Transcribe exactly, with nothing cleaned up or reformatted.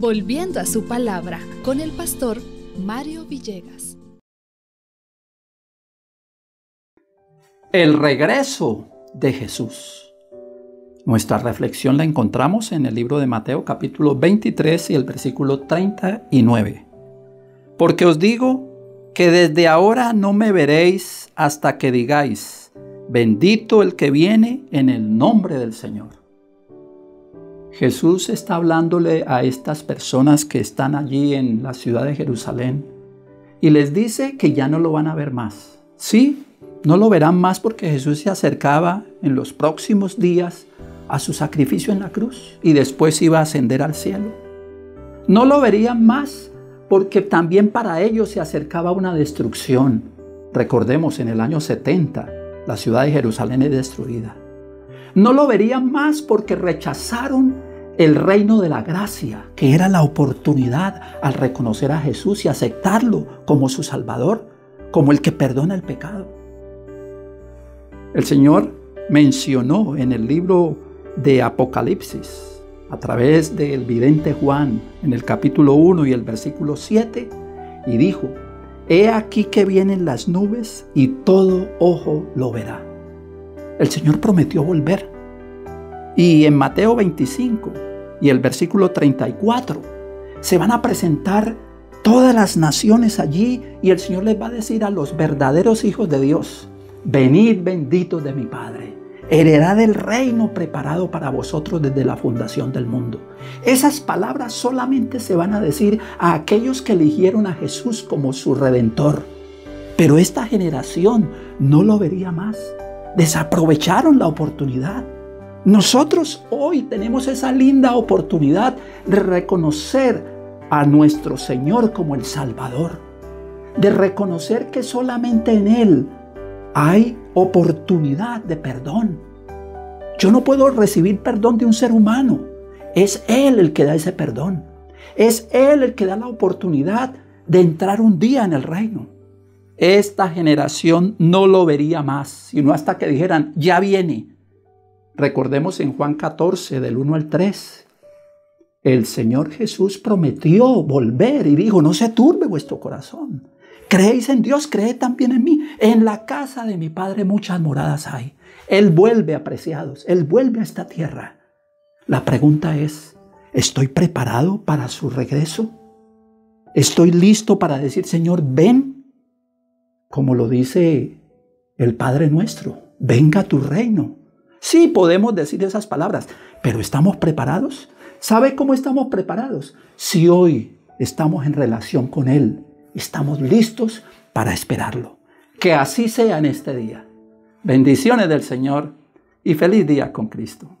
Volviendo a su palabra, con el pastor Mario Villegas. El regreso de Jesús. Nuestra reflexión la encontramos en el libro de Mateo capítulo veintitrés y el versículo treinta y nueve. Porque os digo que desde ahora no me veréis hasta que digáis, bendito el que viene en el nombre del Señor. Jesús está hablándole a estas personas que están allí en la ciudad de Jerusalén y les dice que ya no lo van a ver más. Sí, no lo verán más porque Jesús se acercaba en los próximos días a su sacrificio en la cruz y después iba a ascender al cielo. No lo verían más porque también para ellos se acercaba una destrucción. Recordemos, en el año setenta la ciudad de Jerusalén es destruida. No lo verían más porque rechazaron el reino de la gracia, que era la oportunidad al reconocer a Jesús y aceptarlo como su Salvador, como el que perdona el pecado. El Señor mencionó en el libro de Apocalipsis, a través del vidente Juan, en el capítulo uno y el versículo siete, y dijo, «He aquí que vienen las nubes y todo ojo lo verá». El Señor prometió volver. Y en Mateo veinticinco y el versículo treinta y cuatro se van a presentar todas las naciones allí y el Señor les va a decir a los verdaderos hijos de Dios, venid benditos de mi Padre, heredad el reino preparado para vosotros desde la fundación del mundo. Esas palabras solamente se van a decir a aquellos que eligieron a Jesús como su Redentor. Pero esta generación no lo vería más. Desaprovecharon la oportunidad. Nosotros hoy tenemos esa linda oportunidad de reconocer a nuestro Señor como el Salvador, de reconocer que solamente en Él hay oportunidad de perdón. Yo no puedo recibir perdón de un ser humano. Es Él el que da ese perdón. Es Él el que da la oportunidad de entrar un día en el reino. Esta generación no lo vería más, sino hasta que dijeran, ya viene. Recordemos en Juan catorce, del uno al tres, el Señor Jesús prometió volver y dijo, no se turbe vuestro corazón. Creéis en Dios, creed también en mí. En la casa de mi Padre muchas moradas hay. Él vuelve, apreciados, Él vuelve a esta tierra. La pregunta es, ¿estoy preparado para su regreso? ¿Estoy listo para decir, Señor, ven? Como lo dice el Padre nuestro, venga tu reino. Sí, podemos decir esas palabras, pero ¿estamos preparados? ¿Sabe cómo estamos preparados? Si hoy estamos en relación con Él, estamos listos para esperarlo. Que así sea en este día. Bendiciones del Señor y feliz día con Cristo.